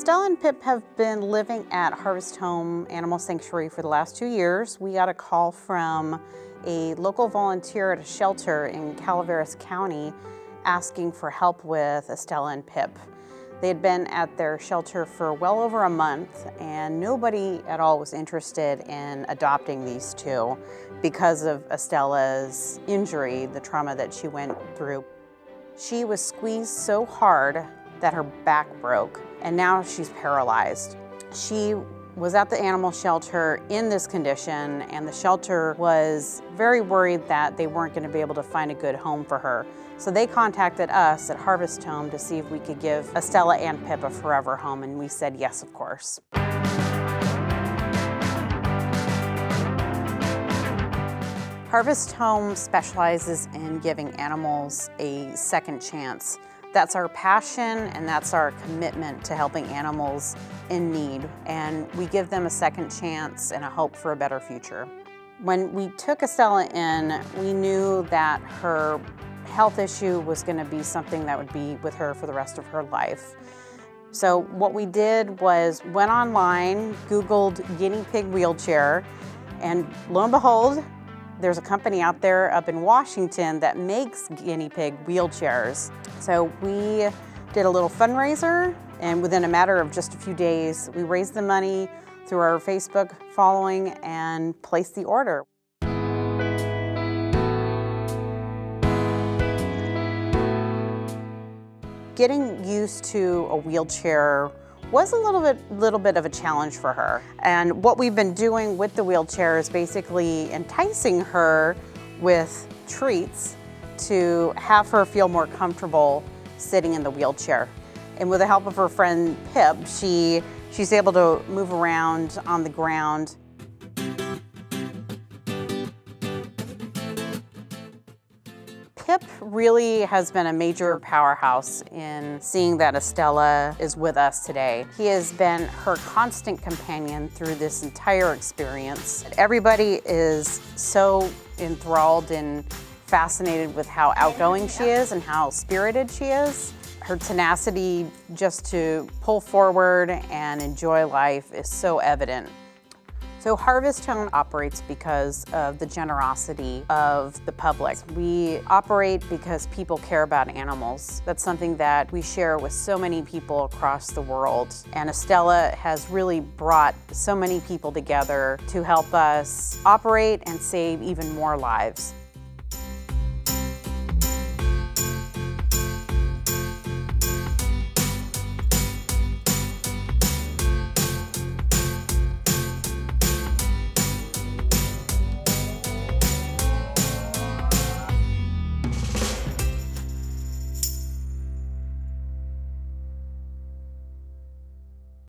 Estella and Pip have been living at Harvest Home Animal Sanctuary for the last 2 years. We got a call from a local volunteer at a shelter in Calaveras County asking for help with Estella and Pip. They had been at their shelter for well over a month, and nobody at all was interested in adopting these two because of Estella's injury, the trauma that she went through. She was squeezed so hard that her back broke, and now she's paralyzed. She was at the animal shelter in this condition, and the shelter was very worried that they weren't going to be able to find a good home for her. So they contacted us at Harvest Home to see if we could give Estella and Pip a forever home, and we said yes, of course. Harvest Home specializes in giving animals a second chance. That's our passion, and that's our commitment to helping animals in need. And we give them a second chance and a hope for a better future. When we took Estella in, we knew that her health issue was going to be something that would be with her for the rest of her life. So what we did was went online, Googled guinea pig wheelchair, and lo and behold, there's a company out there up in Washington that makes guinea pig wheelchairs. So we did a little fundraiser, and within a matter of just a few days, we raised the money through our Facebook following and placed the order. Getting used to a wheelchair was a little bit of a challenge for her. And what we've been doing with the wheelchair is basically enticing her with treats to have her feel more comfortable sitting in the wheelchair. And with the help of her friend Pip, she's able to move around on the ground. Pip really has been a major powerhouse in seeing that Estella is with us today. He has been her constant companion through this entire experience. Everybody is so enthralled and fascinated with how outgoing she is and how spirited she is. Her tenacity just to pull forward and enjoy life is so evident. So Harvest Home operates because of the generosity of the public. We operate because people care about animals. That's something that we share with so many people across the world. And Estella has really brought so many people together to help us operate and save even more lives.